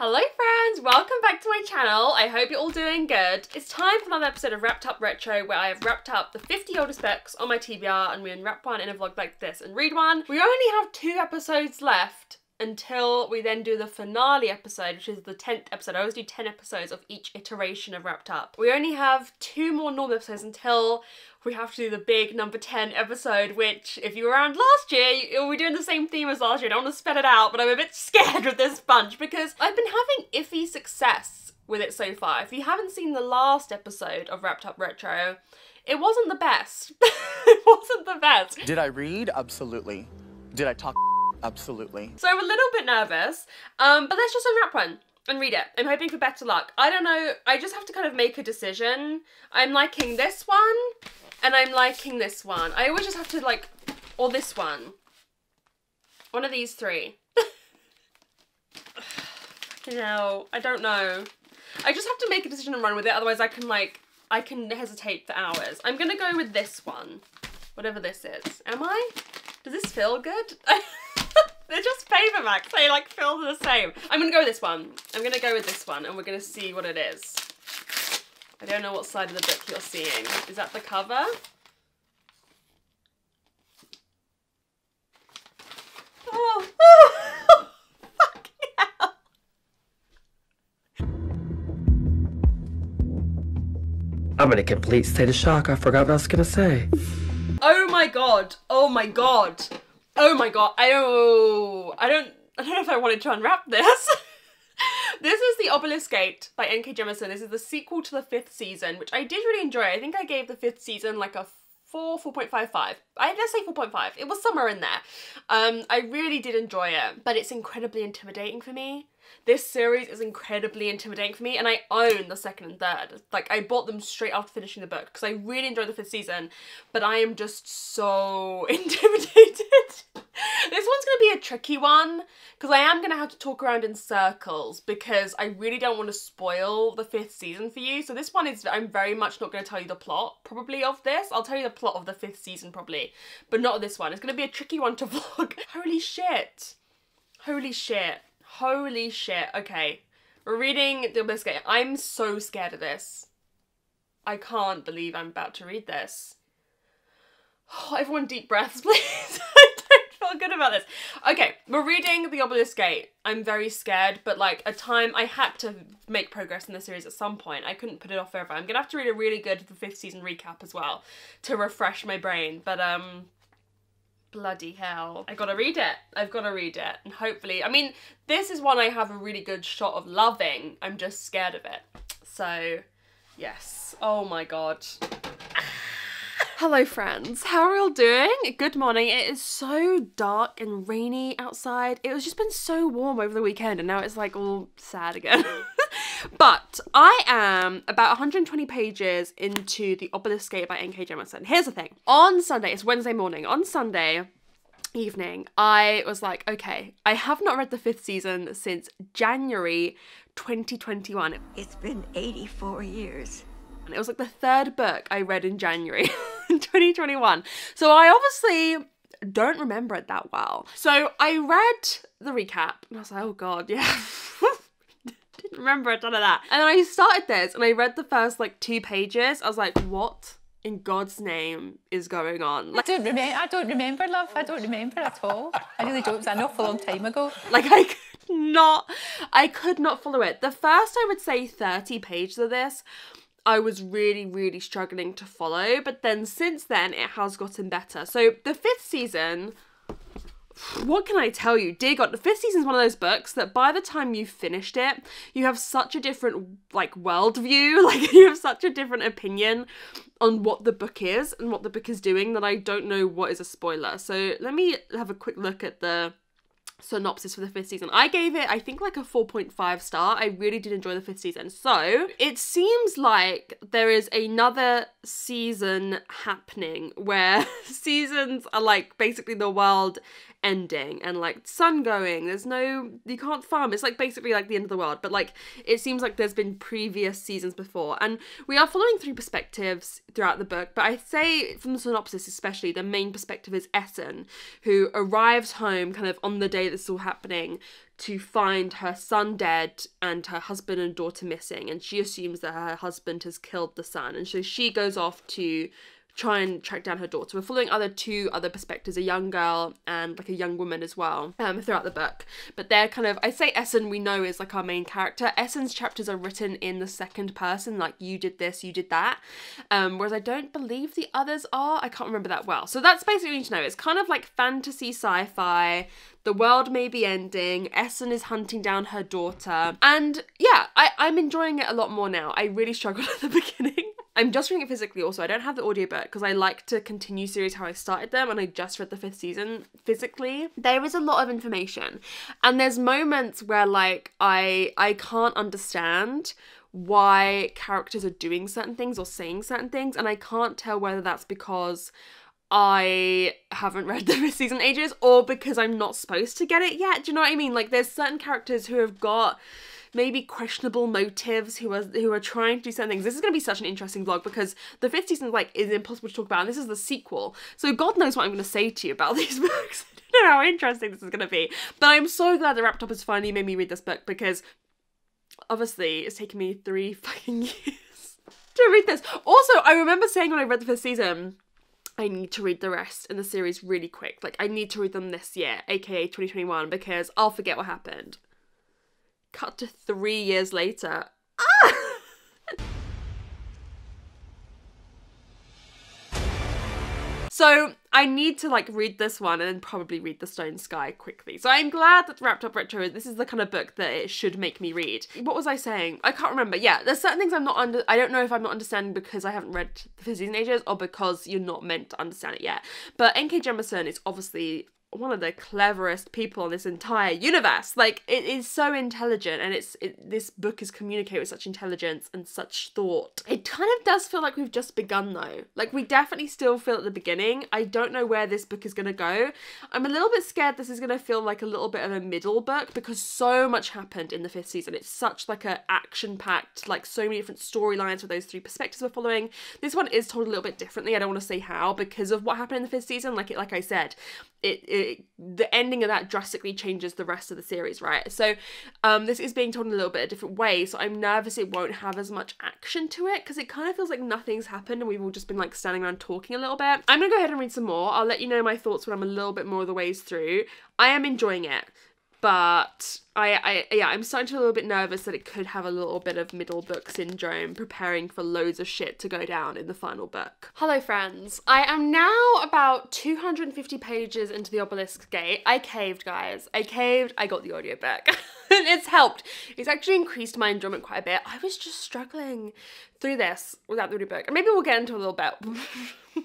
Hello friends, welcome back to my channel. I hope you're all doing good. It's time for another episode of Wrapped Up Retro where I have wrapped up the 50 oldest books on my TBR and we unwrap one in a vlog like this and read one. We only have 2 episodes left until we then do the finale episode, which is the 10th episode. I always do 10 episodes of each iteration of Wrapped Up. We only have 2 more normal episodes until we have to do the big number 10 episode, which if you were around last year, we're doing the same theme as last year. I don't want to spell it out, but I'm a bit scared with this bunch because I've been having iffy success with it so far. If you haven't seen the last episode of Wrapped Up Retro, it wasn't the best. It wasn't the best. Did I read? Absolutely. Did I talk? Absolutely. So I'm a little bit nervous, but let's just unwrap one and read it. I'm hoping for better luck. I don't know, I just have to kind of make a decision. I'm liking this one, and I'm liking this one. I always just have to like, or this one. One of these 3. Fucking hell, I don't know. I just have to make a decision and run with it, otherwise I can like, I can hesitate for hours. I'm gonna go with this one, whatever this is. Am I? Does this feel good? They're just paperbacks, they like feel the same. I'm gonna go with this one. I'm gonna go with this one and we're gonna see what it is. I don't know what side of the book you're seeing. Is that the cover? Oh, oh. Fucking hell. I'm in a complete state of shock. I forgot what I was gonna say. Oh my God, oh my God. Oh my God, I don't know if I wanted to unwrap this. This is The Obelisk Gate by N. K. Jemisin. This is the sequel to the 5th season, which I did really enjoy. I think I gave the 5th season like a 4.55. Let's say 4.5. It was somewhere in there. I really did enjoy it, but it's incredibly intimidating for me. This series is incredibly intimidating for me, and I own the 2nd and 3rd. Like, I bought them straight after finishing the book, because I really enjoyed the 5th season, but I am just so intimidated. This one's gonna be a tricky one, because I am gonna have to talk around in circles, because I really don't want to spoil the 5th season for you. So this one is, I'm very much not gonna tell you the plot, probably, of this. I'll tell you the plot of the 5th season, probably, but not this one. It's gonna be a tricky one to vlog. Holy shit. Holy shit. Holy shit. Okay, we're reading The Obelisk Gate. I'm so scared of this. I can't believe I'm about to read this. Oh, everyone deep breaths, please. I don't feel good about this. Okay, we're reading The Obelisk Gate. I'm very scared, but like a time I had to make progress in the series at some point. I couldn't put it off forever. I'm gonna have to read a really good The 5th season recap as well to refresh my brain, but bloody hell. I gotta read it. I've gotta read it. And hopefully, I mean, this is one I have a really good shot of loving. I'm just scared of it. So, yes. Oh my God. Hello friends, how are you all doing? Good morning. It is so dark and rainy outside. It was just been so warm over the weekend and now it's like all sad again. But I am about 120 pages into The Obelisk Gate by N. K. Jemisin. Here's the thing. On Sunday, it's Wednesday morning, on Sunday evening, I was like, okay, I have not read the 5th season since January 2021. It's been 84 years. And it was like the 3rd book I read in January 2021. So I obviously don't remember it that well. So I read the recap and I was like, oh God, yeah. Didn't remember none of that. And then I started this and I read the first like 2 pages. I was like, what in God's name is going on? Like, I don't remember, love. I don't remember at all. I really don't. It was an awful long time ago. Like I could not follow it. The first, I would say 30 pages of this, I was really, really struggling to follow. But then since then, it has gotten better. So the 5th season, what can I tell you? Dear God, the 5th season is one of those books that by the time you've finished it, you have such a different like worldview, like you have such a different opinion on what the book is and what the book is doing that I don't know what is a spoiler. So let me have a quick look at the synopsis for the 5th season. I gave it, I think, like a 4.5 star. I really did enjoy the 5th season. So it seems like there is another season happening where seasons are like basically the world ending and like sun going. There's no, you can't farm. It's like basically like the end of the world, but like it seems like there's been previous seasons before. And we are following three perspectives throughout the book, but I say from the synopsis especially, the main perspective is Essen, who arrives home kind of on the day this is all happening to find her son dead and her husband and daughter missing, and she assumes that her husband has killed the son, and so she goes off to try and track down her daughter. We're following two other perspectives, a young girl and like a young woman as well, throughout the book. But they're kind of, I say Essen we know is like our main character. Essen's chapters are written in the second person, like you did this, you did that. Whereas I don't believe the others are. I can't remember that well. So that's basically what you need to know. It's kind of like fantasy sci-fi. The world may be ending, Essen is hunting down her daughter. And yeah, I'm enjoying it a lot more now. I really struggled at the beginning. I'm just reading it physically also. I don't have the audiobook because I like to continue series how I started them, and I just read the fifth season physically. There is a lot of information, and there's moments where like I can't understand why characters are doing certain things or saying certain things, and I can't tell whether that's because I haven't read the fifth season ages or because I'm not supposed to get it yet. Do you know what I mean? Like there's certain characters who have got maybe questionable motives, who are trying to do certain things. This is going to be such an interesting vlog because the fifth season like is impossible to talk about, and this is the sequel. So God knows what I'm going to say to you about these books. I don't know how interesting this is going to be. But I'm so glad that Wrapped Up has finally made me read this book, because obviously it's taken me 3 fucking years to read this. Also, I remember saying when I read the fifth season, I need to read the rest in the series really quick. Like I need to read them this year, aka 2021, because I'll forget what happened. Cut to 3 years later. Ah! So I need to like read this one and then probably read The Stone Sky quickly. So I'm glad that Wrapped Up Retro, this is the kind of book that it should make me read. What was I saying? I can't remember. Yeah, there's certain things I don't know if I'm not understanding because I haven't read The Fifth Season ages or because you're not meant to understand it yet. But N. K. Jemisin is obviously one of the cleverest people in this entire universe. Like it is so intelligent, and this book is communicated with such intelligence and such thought. It kind of does feel like we've just begun though. Like we definitely still feel at the beginning. I don't know where this book is gonna go. I'm a little bit scared this is gonna feel like a little bit of a middle book because so much happened in the fifth season. It's such like a action-packed, like so many different storylines with those three perspectives we're following. This one is told a little bit differently. I don't want to say how because of what happened in the fifth season. Like I said, the ending of that drastically changes the rest of the series, right? So this is being told in a little bit a different way, so I'm nervous it won't have as much action to it because it kind of feels like nothing's happened and we've all just been like standing around talking a little bit. I'm gonna go ahead and read some more. I'll let you know my thoughts when I'm a little bit more of the ways through. I am enjoying it, but I'm starting to feel a little bit nervous that it could have a little bit of middle book syndrome, preparing for loads of shit to go down in the final book. Hello friends, I am now about 250 pages into The Obelisk Gate. I caved guys, I caved, I got the audiobook. It's helped. It's actually increased my enjoyment quite a bit. I was just struggling through this without the audiobook. And maybe we'll get into a little bit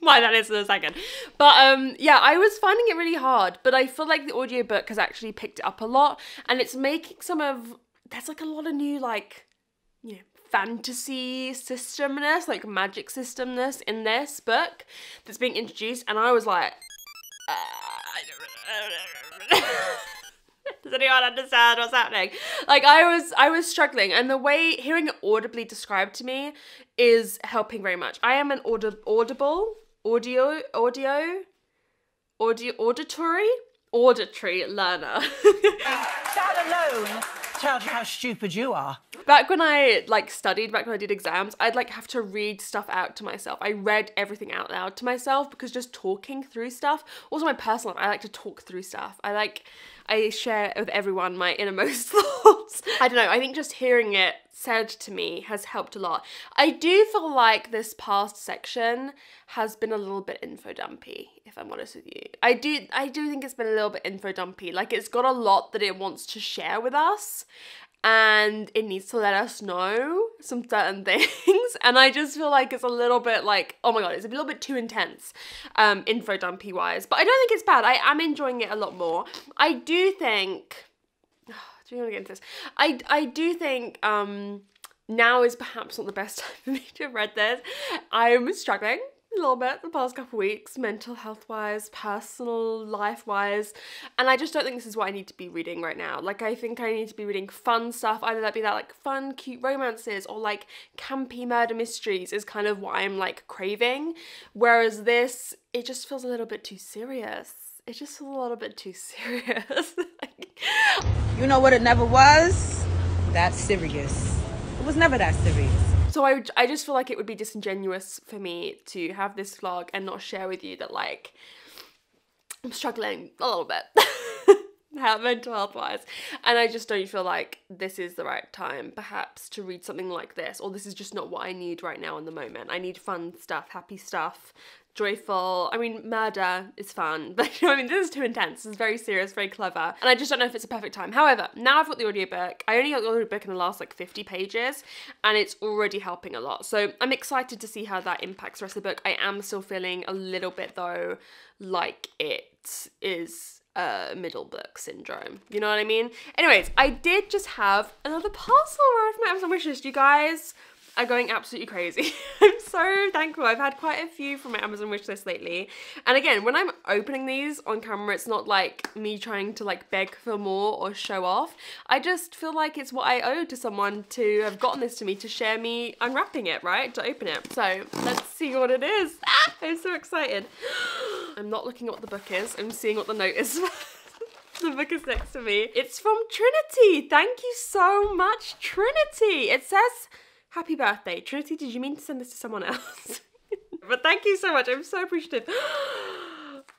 why that is in a second. But yeah, I was finding it really hard, but I feel like the audiobook has actually picked it up a lot, and it's making there's like a lot of new like, you know, fantasy systemness, like magic systemness in this book that's being introduced, and I was like, does anyone understand what's happening? Like I was struggling, and the way hearing it audibly described to me is helping very much. I am an auditory learner. That alone tells you how stupid you are. Back when I like studied, back when I did exams, I'd like have to read stuff out to myself. I read everything out loud to myself because just talking through stuff. Also my personal life, I like to talk through stuff. I share with everyone my innermost thoughts. I don't know, I think just hearing it said to me has helped a lot. I do feel like this past section has been a little bit info dumpy, if I'm honest with you. I do think it's been a little bit info dumpy. Like it's got a lot that it wants to share with us, and it needs to let us know some certain things, and I just feel like it's a little bit like, oh my god, it's a little bit too intense, info dumpy wise, but I don't think it's bad. I am enjoying it a lot more. I do think, do you want to get into this? I do think now is perhaps not the best time for me to have read this. I'm struggling a little bit the past couple weeks, mental health wise, personal life wise, and I just don't think this is what I need to be reading right now. Like, I think I need to be reading fun stuff, either that be that like fun cute romances or like campy murder mysteries is kind of what I'm like craving, whereas this, it just feels a little bit too serious. It just feels a little bit too serious. Like, you know what it never was? That serious. It was never that serious. So I just feel like it would be disingenuous for me to have this vlog and not share with you that like I'm struggling a little bit mental health wise, and I just don't feel like this is the right time perhaps to read something like this, or this is just not what I need right now in the moment. I need fun stuff, happy stuff, joyful. I mean, murder is fun, but you know what I mean, this is too intense. This is very serious, very clever, and I just don't know if it's a perfect time. However, now I've got the audiobook. I only got the audiobook in the last like 50 pages, and it's already helping a lot. So I'm excited to see how that impacts the rest of the book. I am still feeling a little bit though like it is middle book syndrome. You know what I mean? Anyways, I did just have another parcel arrive from my Amazon wishlist. You guys are going absolutely crazy. I'm so thankful. I've had quite a few from my Amazon wishlist lately. And again, when I'm opening these on camera, it's not like me trying to like beg for more or show off. I just feel like it's what I owe to someone to have gotten this to me, to share me unwrapping it, right? To open it. So let's see what it is. Ah, I'm so excited. I'm not looking at what the book is. I'm seeing what the note is. The book is next to me. It's from Trinity. Thank you so much, Trinity. It says, happy birthday. Trinity, did you mean to send this to someone else? But thank you so much. I'm so appreciative.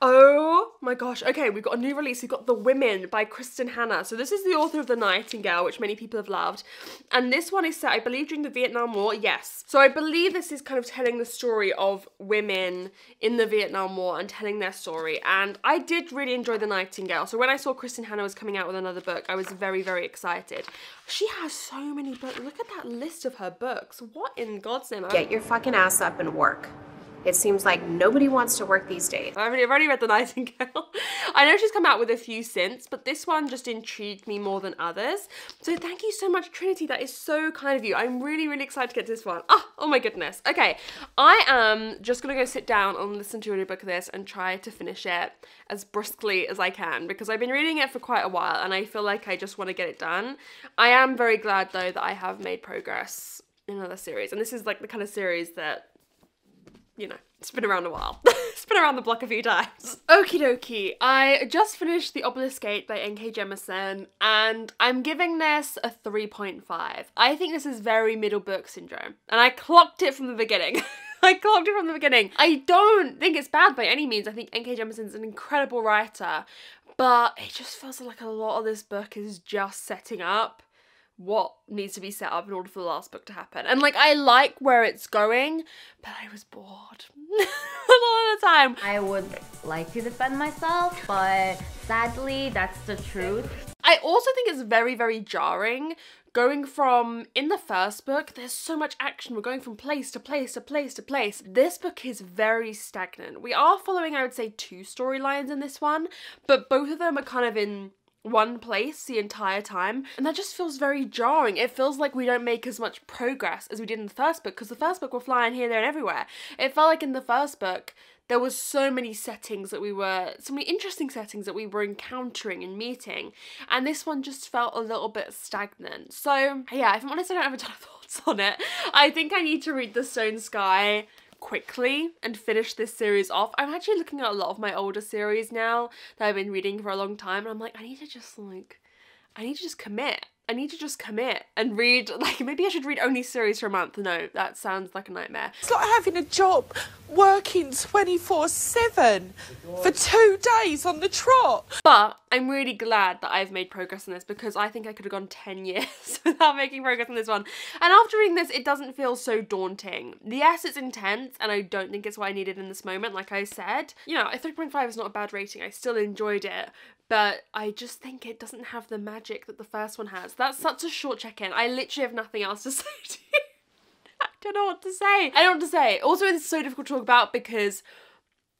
Oh my gosh. Okay, we've got a new release. We've got The Women by Kristin Hannah. So this is the author of The Nightingale, which many people have loved. And this one is set, I believe, during the Vietnam War. Yes. So I believe this is kind of telling the story of women in the Vietnam War and telling their story. And I did really enjoy The Nightingale. So when I saw Kristin Hannah was coming out with another book, I was very, very excited. She has so many books. Look at that list of her books. What in God's name? Get your fucking ass up and work. It seems like nobody wants to work these days. I've already read The Nightingale. I know she's come out with a few since, but this one just intrigued me more than others. So thank you so much, Trinity. That is so kind of you. I'm really, really excited to get to this one. Oh my goodness. Okay, I am just gonna go sit down and listen to an audiobook of this and try to finish it as briskly as I can, because I've been reading it for quite a while and I feel like I just wanna get it done. I am very glad though that I have made progress in other series. And this is like the kind of series that, you know, it's been around a while. It's been around the block a few times. Okie dokie, I just finished The Obelisk Gate by N. K. Jemisin, and I'm giving this a 3.5. I think this is very middle book syndrome, and I clocked it from the beginning. I clocked it from the beginning. I don't think it's bad by any means. I think N. K. Jemisin's an incredible writer, but it just feels like a lot of this book is just setting up what needs to be set up in order for the last book to happen. And like, I like where it's going, but I was bored all the time. I would like to defend myself, but sadly, that's the truth. I also think it's very, very jarring going from, in the first book, there's so much action. We're going from place to place to place to place. This book is very stagnant. We are following, I would say, two storylines in this one, but both of them are kind of in one place the entire time, and that just feels very jarring. It feels like we don't make as much progress as we did in the first book, because the first book we're flying here, there and everywhere. It felt like in the first book there was so many interesting settings that we were encountering and meeting, and this one just felt a little bit stagnant. So yeah, if I'm honest, I don't have a ton of thoughts on it. I think I need to read The Stone Sky quickly and finish this series off. I'm actually looking at a lot of my older series now that I've been reading for a long time, and I'm like, I need to just commit. I need to just commit and read, like, maybe I should read only series for a month. No, that sounds like a nightmare. It's like having a job, working 24/7 for 2 days on the trot. But I'm really glad that I've made progress on this, because I think I could have gone 10 years without making progress on this one. And after reading this, it doesn't feel so daunting. Yes, it's intense, and I don't think it's what I needed in this moment, like I said. You know, a 3.5 is not a bad rating. I still enjoyed it, but I just think it doesn't have the magic that the first one has. That's such a short check-in. I literally have nothing else to say to you. I don't know what to say. Also, it's so difficult to talk about because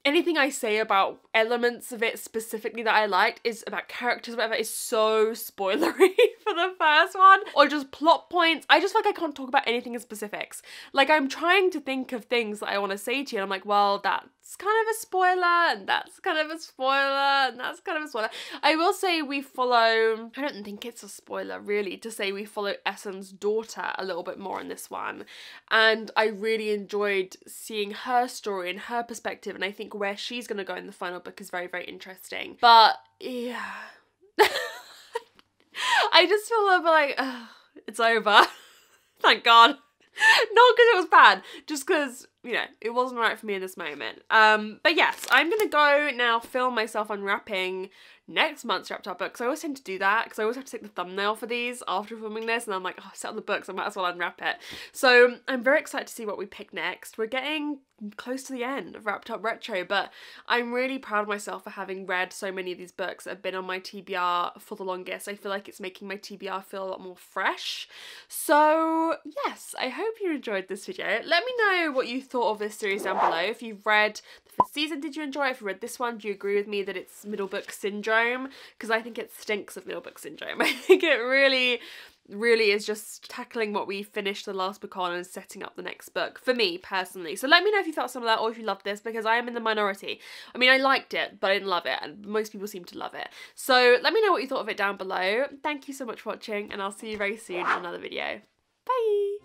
anything I say about elements of it specifically that I liked is about characters, whatever, is so spoilery for the first one, or just plot points. I just feel like I can't talk about anything in specifics. Like, I'm trying to think of things that I want to say to you and I'm like, well, that's kind of a spoiler and that's kind of a spoiler and that's kind of a spoiler. I will say we follow, I don't think it's a spoiler really to say we follow Essen's daughter a little bit more in this one, and I really enjoyed seeing her story and her perspective, and I think where she's going to go in the final book is very, very interesting. But yeah, I just feel a little bit like, oh, it's over. Thank God. Not because it was bad, just because, you know, it wasn't right for me in this moment. But yes, I'm going to go now film myself unwrapping next month's Wrapped Up books. I always tend to do that because I always have to take the thumbnail for these after filming this, and I'm like, oh, set on the books, I might as well unwrap it. So I'm very excited to see what we pick next. We're getting close to the end of Wrapped Up Retro, but I'm really proud of myself for having read so many of these books that have been on my TBR for the longest. I feel like it's making my TBR feel a lot more fresh. So yes, I hope you enjoyed this video. Let me know what you thought of this series down below. If you've read The Fifth Season, did you enjoy it? If you read this one, do you agree with me that it's middle book syndrome? Because I think it stinks of middle book syndrome. I think it really is just tackling what we finished the last book on and setting up the next book, for me personally. So let me know if you thought some of that or if you loved this, because I am in the minority. I mean, I liked it, but I didn't love it, and most people seem to love it. So let me know what you thought of it down below. Thank you so much for watching, and I'll see you very soon on another video. Bye!